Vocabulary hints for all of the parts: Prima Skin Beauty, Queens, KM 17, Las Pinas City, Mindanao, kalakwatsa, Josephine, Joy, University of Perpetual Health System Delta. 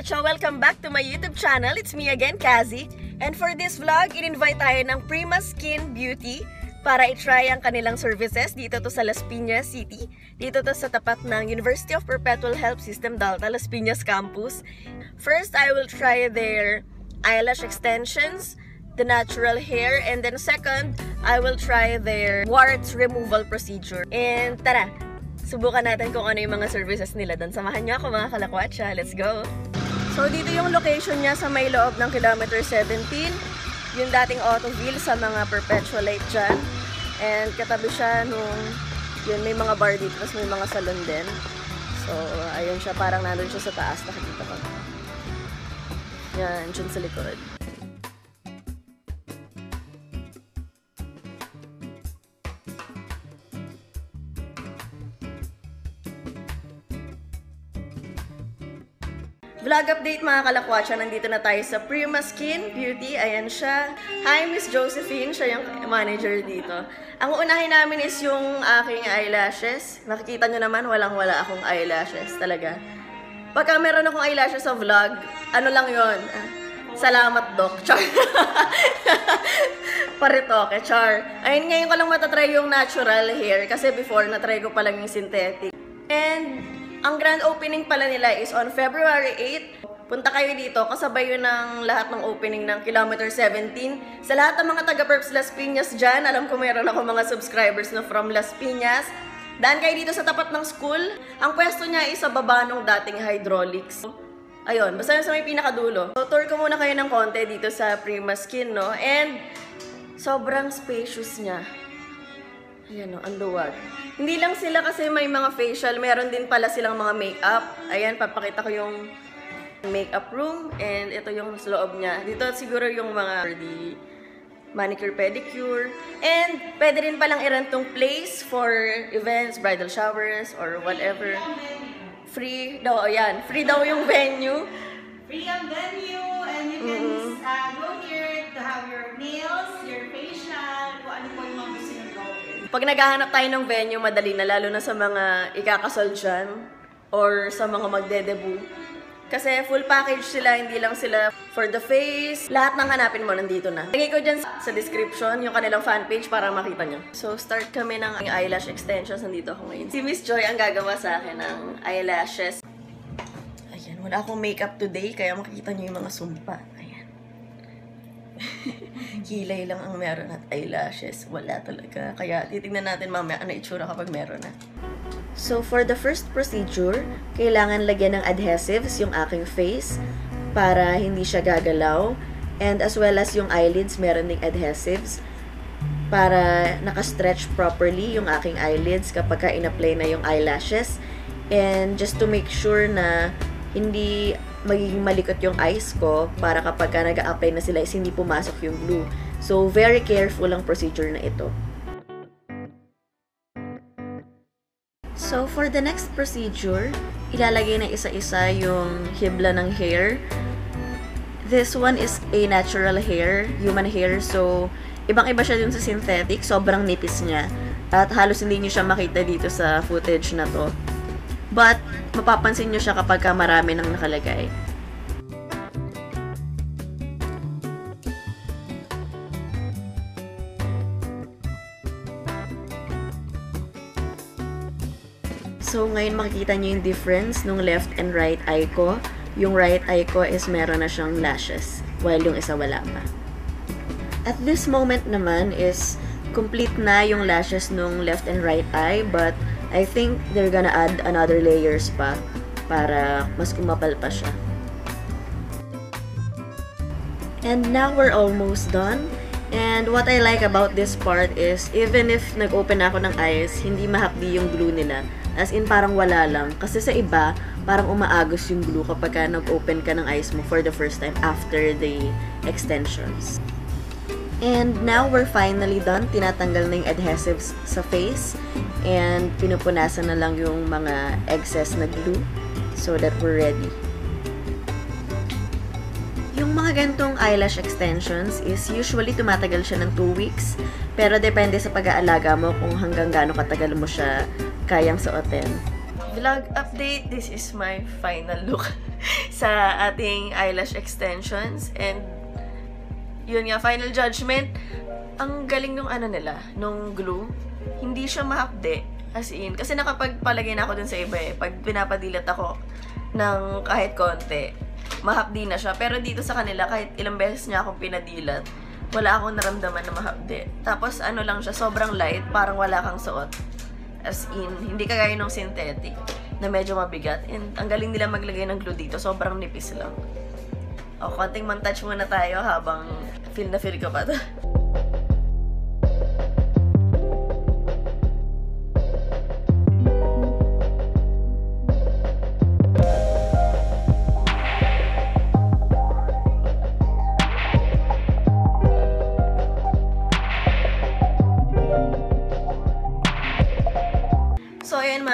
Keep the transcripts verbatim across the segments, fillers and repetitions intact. much! Welcome back to my YouTube channel. It's me again, Kazi. And for this vlog, in-invite tayo ng Prima Skin Beauty para i-try ang kanilang services dito to sa Las Pinas City. Dito to sa tapat ng University of Perpetual Health System Delta, Las Pinas Campus. First, I will try their eyelash extensions, the natural hair, and then second, I will try their warts removal procedure. And tara! Subukan natin kung ano yung mga services nila doon. Samahan niyo ako mga kalakwatsa. Let's go! So, dito yung location niya sa may loob ng kilometer seventeen. Yung dating autoville sa mga perpetualite dyan. And katabi siya nung yun, may mga bar dito. Tapos may mga salon din. So, ayun siya. Parang nandun siya sa taas. Nakikita ko. Yan, dyan sa likod. Vlog update mga kalakwatsa, nandito na tayo sa Prima Skin Beauty. Ayan siya. Hi, Miss Josephine. Siya yung manager dito. Ang unahin namin is yung aking eyelashes. Nakikita nyo naman, walang-wala akong eyelashes talaga. Pagka meron akong eyelashes sa vlog, ano lang yun? Ah, salamat, Doc. Char. Paritoke, char. Ayun, ngayon ko lang matatry yung natural hair kasi before natry ko palang yung synthetic. And ang grand opening pala nila is on February eighth. Punta kayo dito, kasabay yun ng lahat ng opening ng kilometer seventeen. Sa lahat ng mga taga-perps Las Piñas dyan, alam ko mayroon ako mga subscribers na from Las Piñas. Daan kayo dito sa tapat ng school. Ang pwesto niya is sa baba nung dating hydraulics. Ayun, basta yun sa may pinakadulo. So, tour ko muna kayo ng konti dito sa Prima Skin, no? And sobrang spacious niya. Ayan o, ang luwag. Hindi lang sila kasi may mga facial, meron din pala silang mga makeup. Ayan, papakita ko yung makeup room and ito yung sa loob niya. Dito siguro yung mga the manicure, pedicure. And pwede rin palang i-rent tong place for events, bridal showers, or whatever. Free daw, ayan. Free daw yung venue. Free ang venue and you can mm-hmm. uh, go here to have your nails, your facial, kung ano po yung mga gusto. Pag naghahanap tayo ng venue, madali na, lalo na sa mga ikakasal dyan or sa mga magde-debut. Kasi full package sila, hindi lang sila for the face. Lahat ng hanapin mo, nandito na. Lagay ko dyan sa description yung kanilang fanpage para makita nyo. So, start kami ng eyelash extensions. Nandito ako ngayon. Si Miss Joy ang gagawa sa akin ng eyelashes. Ayan, wala akong makeup today, kaya makikita nyo yung mga sumpa. Ayan. Kilay lang ang meron at eyelashes. Wala talaga. Kaya titignan natin mamaya ano itsura kapag meron na. So, for the first procedure, kailangan lagyan ng adhesives yung aking face para hindi siya gagalaw. And as well as yung eyelids, meron ding adhesives para nakastretch properly yung aking eyelids kapag ka in-apply na yung eyelashes. And just to make sure na hindi magiging malikot yung eyes ko para kapag ka nag-a-apply na sila is hindi pumasok yung glue. So, very careful ang procedure na ito. So, for the next procedure, ilalagay na isa-isa yung hibla ng hair. This one is a natural hair, human hair. So, ibang-iba siya dun sa synthetic. Sobrang nipis niya. At halos hindi niyo siya makita dito sa footage na to. But, mapapansin nyo siya kapag ka marami nang nakalagay. So, ngayon makikita nyo yung difference nung left and right eye ko. Yung right eye ko is meron na siyang lashes, while yung isa wala pa. At this moment naman is complete na yung lashes nung left and right eye, but I think they're gonna add another layers pa para mas kumapal pa siya. And now we're almost done. And what I like about this part is even if nag-open ako ng eyes, hindi mahapdi yung glue nila. As in parang wala lang. Kasi sa iba, parang umaagos yung glue kapag ka nag-open ka ng eyes mo for the first time after the extensions. And now we're finally done. Tinatanggal na yung adhesives sa face and pinupunasan na lang yung mga excess na glue so that we're ready. Yung mga ganitong eyelash extensions is usually tumatagal siya ng two weeks pero depende sa pag-aalaga mo kung hanggang gaano katagal mo siya kayang suotin. Vlog update, this is my final look sa ating eyelash extensions and yun nga, final judgment. Ang galing nung ano nila, nung glue, hindi siya mahapde, as in, kasi nakapagpalagay na ako dun sa iba eh, pag pinapadilat ako ng kahit konti, mahapdi na siya, pero dito sa kanila, kahit ilang beses niya akong pinadilat, wala akong naramdaman na mahapde. Tapos ano lang siya, sobrang light, parang wala kang suot. As in, hindi kagaya ng synthetic na medyo mabigat. And ang galing nila maglagay ng glue dito, sobrang nipis lang. O, konting man-touch muna tayo habang feel na feel ko pa to.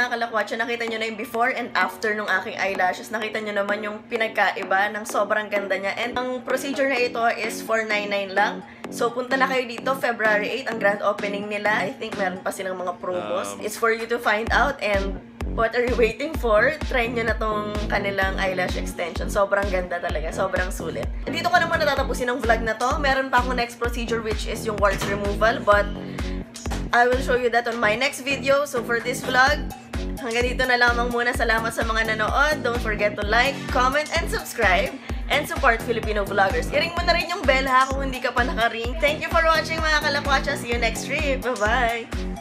Kalakwatsa, nakita nyo na yung before and after nung aking eyelashes. Nakita nyo naman yung pinagkaiba ng sobrang ganda niya. And ang procedure na ito is four ninety-nine lang. So, punta na kayo dito. February eighth, ang grand opening nila. I think meron pa silang mga promos. It's for you to find out and what are you waiting for? Try nyo na tong kanilang eyelash extension. Sobrang ganda talaga. Sobrang sulit. And dito ko naman natatapusin ang vlog na to. Meron pa akong next procedure which is yung warts removal. But, I will show you that on my next video. So, for this vlog, hanggang dito na lamang muna. Salamat sa mga nanood. Don't forget to like, comment, and subscribe. And support Filipino vloggers. I-ring mo na rin yung bell ha kung hindi ka pa nakaring. Thank you for watching mga kalakwatsa. See you next trip. Bye-bye!